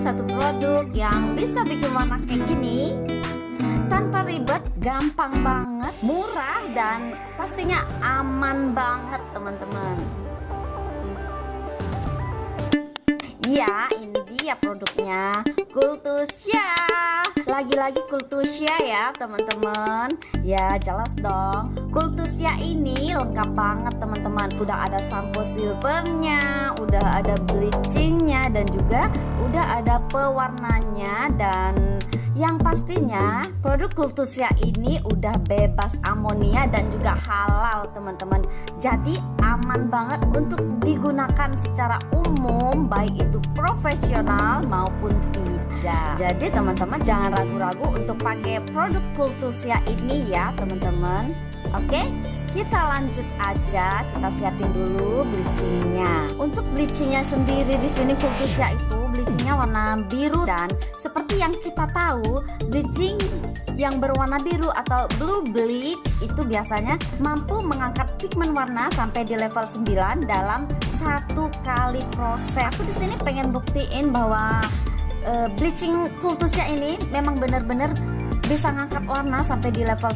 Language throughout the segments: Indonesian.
satu produk yang bisa bikin warna kayak gini tanpa ribet, gampang banget, murah, dan pastinya aman banget teman-teman. Ya, ini dia produknya, Cultusia. Lagi-lagi Cultusia ya teman-teman. Ya jelas dong, Cultusia ini lengkap banget teman-teman. Udah ada sampo silvernya, udah ada bleachingnya, dan juga udah ada pewarnanya. Dan yang pastinya produk Cultusia ini udah bebas amonia dan juga halal teman-teman. Jadi aman banget untuk digunakan secara umum, baik itu profesional maupun tidak. Jadi teman-teman jangan ragu-ragu untuk pakai produk Cultusia ini ya teman-teman. Oke, kita lanjut aja. Kita siapin dulu bleachingnya. Untuk bleachingnya sendiri di sini Cultusia itu bleachingnya warna biru, dan seperti yang kita tahu bleaching yang berwarna biru atau blue bleach itu biasanya mampu mengangkat pigmen warna sampai di level 9 dalam satu kali proses. Aku di sini pengen buktiin bahwa bleaching Cultusia ini memang benar-benar bisa ngangkat warna sampai di level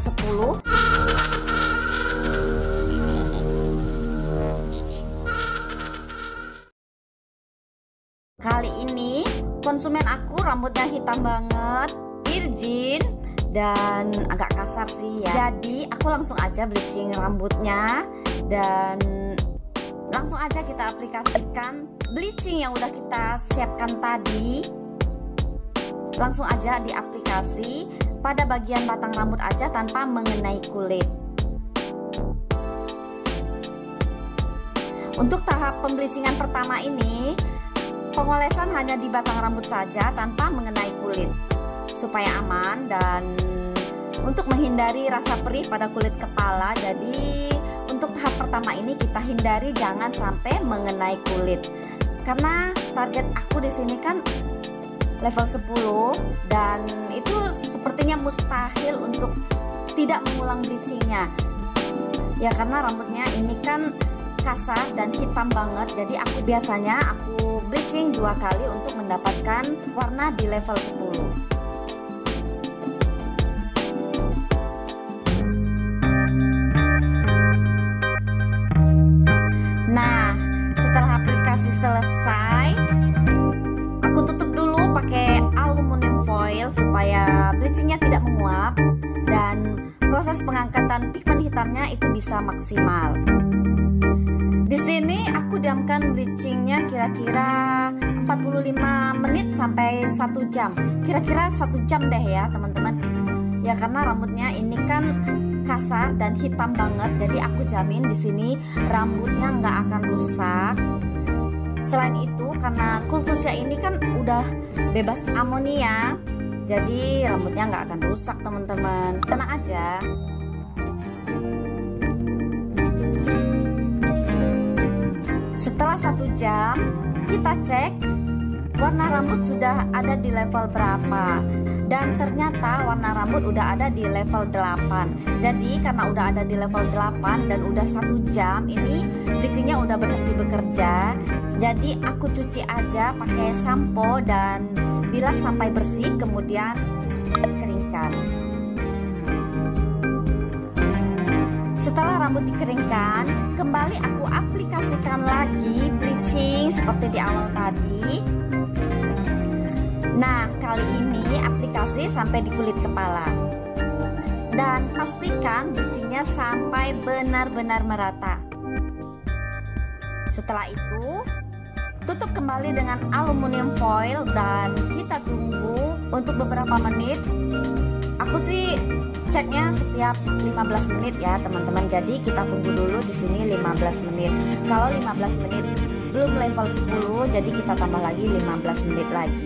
10. Kali ini konsumen aku rambutnya hitam banget, virgin, dan agak kasar sih ya. Jadi aku langsung aja bleaching rambutnya, dan langsung aja kita aplikasikan bleaching yang udah kita siapkan tadi. Langsung aja diaplikasi pada bagian batang rambut aja tanpa mengenai kulit. Untuk tahap pembleachingan pertama ini, pengolesan hanya di batang rambut saja tanpa mengenai kulit supaya aman dan untuk menghindari rasa perih pada kulit kepala. Jadi untuk tahap pertama ini kita hindari, jangan sampai mengenai kulit, karena target aku di sini kan level 10 dan itu sepertinya mustahil untuk tidak mengulang bleachingnya ya, karena rambutnya ini kan kasar dan hitam banget. Jadi aku biasanya bleaching 2 kali untuk mendapatkan warna di level 10. Nah, setelah aplikasi selesai, aku tutup dulu pakai aluminium foil supaya bleachingnya tidak menguap dan proses pengangkatan pigmen hitamnya itu bisa maksimal. Di sini aku diamkan bleachingnya kira-kira 45 menit sampai 1 jam. Kira-kira 1 jam deh ya teman-teman. Ya karena rambutnya ini kan kasar dan hitam banget, jadi aku jamin di sini rambutnya nggak akan rusak. Selain itu karena Cultusia ini kan udah bebas amonia, jadi rambutnya nggak akan rusak teman-teman. Tenang aja. Setelah 1 jam, kita cek warna rambut sudah ada di level berapa. Dan ternyata warna rambut udah ada di level 8. Jadi karena udah ada di level 8 dan udah 1 jam, ini bleachingnya udah berhenti bekerja. Jadi aku cuci aja pakai sampo dan bilas sampai bersih, kemudian keringkan. Setelah rambut dikeringkan, kembali aku aplikasikan lagi bleaching seperti di awal tadi. Nah, kali ini aplikasi sampai di kulit kepala. Dan pastikan bleachingnya sampai benar-benar merata. Setelah itu, tutup kembali dengan aluminium foil dan kita tunggu untuk beberapa menit. Aku sih ceknya setiap 15 menit ya teman-teman. Jadi kita tunggu dulu di sini 15 menit. Kalau 15 menit belum level 10, jadi kita tambah lagi 15 menit lagi.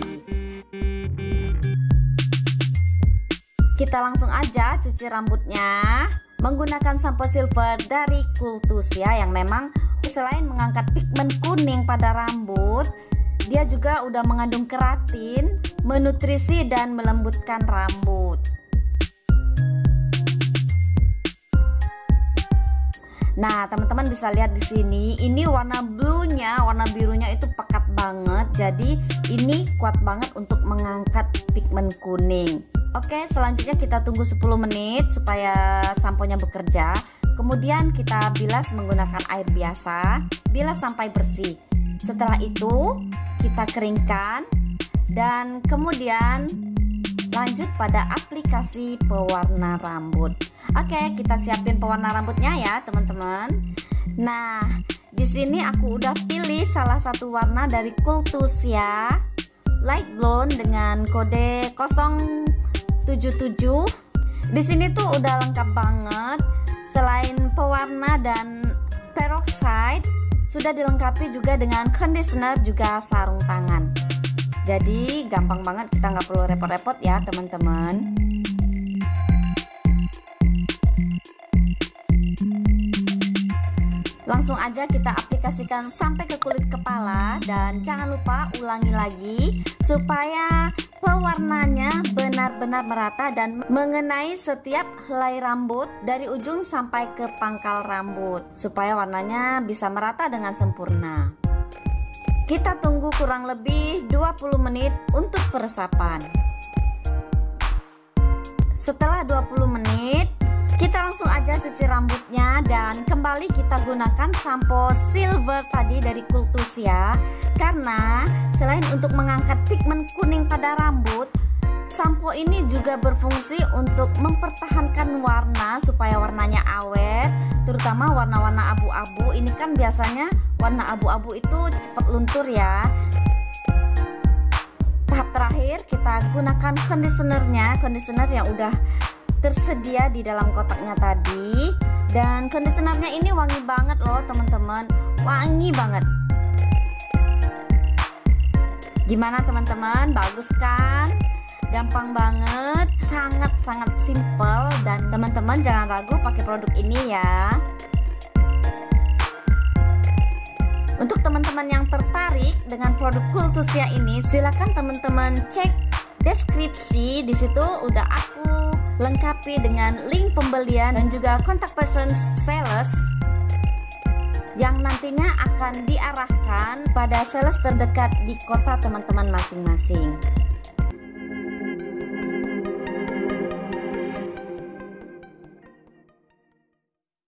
Kita langsung aja cuci rambutnya menggunakan sampo silver dari Cultusia yang memang selain mengangkat pigmen kuning pada rambut, dia juga udah mengandung keratin, menutrisi dan melembutkan rambut. Nah, teman-teman bisa lihat di sini, ini warna birunya itu pekat banget, jadi ini kuat banget untuk mengangkat pigmen kuning. Oke, selanjutnya kita tunggu 10 menit supaya sampo nya bekerja. Kemudian kita bilas menggunakan air biasa, bilas sampai bersih. Setelah itu kita keringkan dan kemudian lanjut pada aplikasi pewarna rambut. Oke, kita siapin pewarna rambutnya ya teman-teman. Nah, di sini aku udah pilih salah satu warna dari Cultusia Light Blonde dengan kode 077. Di sini tuh udah lengkap banget. Selain pewarna dan peroxide, sudah dilengkapi juga dengan conditioner juga sarung tangan. Jadi gampang banget, kita nggak perlu repot-repot ya teman-teman. Langsung aja kita aplikasikan sampai ke kulit kepala, dan jangan lupa ulangi lagi supaya pewarnanya benar-benar merata dan mengenai setiap helai rambut dari ujung sampai ke pangkal rambut supaya warnanya bisa merata dengan sempurna. Kita tunggu kurang lebih 20 menit untuk peresapan. Setelah 20 menit, kita langsung aja cuci rambutnya dan kembali kita gunakan sampo silver tadi dari Cultusia. Karena selain untuk mengangkat pigmen kuning pada rambut, sampo ini juga berfungsi untuk mempertahankan warna supaya warnanya awet, terutama warna-warna abu-abu. Ini kan biasanya warna abu-abu itu cepat luntur ya. Tahap terakhir kita gunakan conditionernya, conditioner yang udah tersedia di dalam kotaknya tadi. Dan conditionernya ini wangi banget loh teman-teman, wangi banget. Gimana teman-teman, bagus kan? Gampang banget, sangat-sangat simple, dan teman-teman jangan ragu pakai produk ini ya. Untuk teman-teman yang tertarik dengan produk Cultusia ini, silakan teman-teman cek deskripsi, di situ udah aku lengkapi dengan link pembelian dan juga kontak person sales yang nantinya akan diarahkan pada sales terdekat di kota teman-teman masing-masing.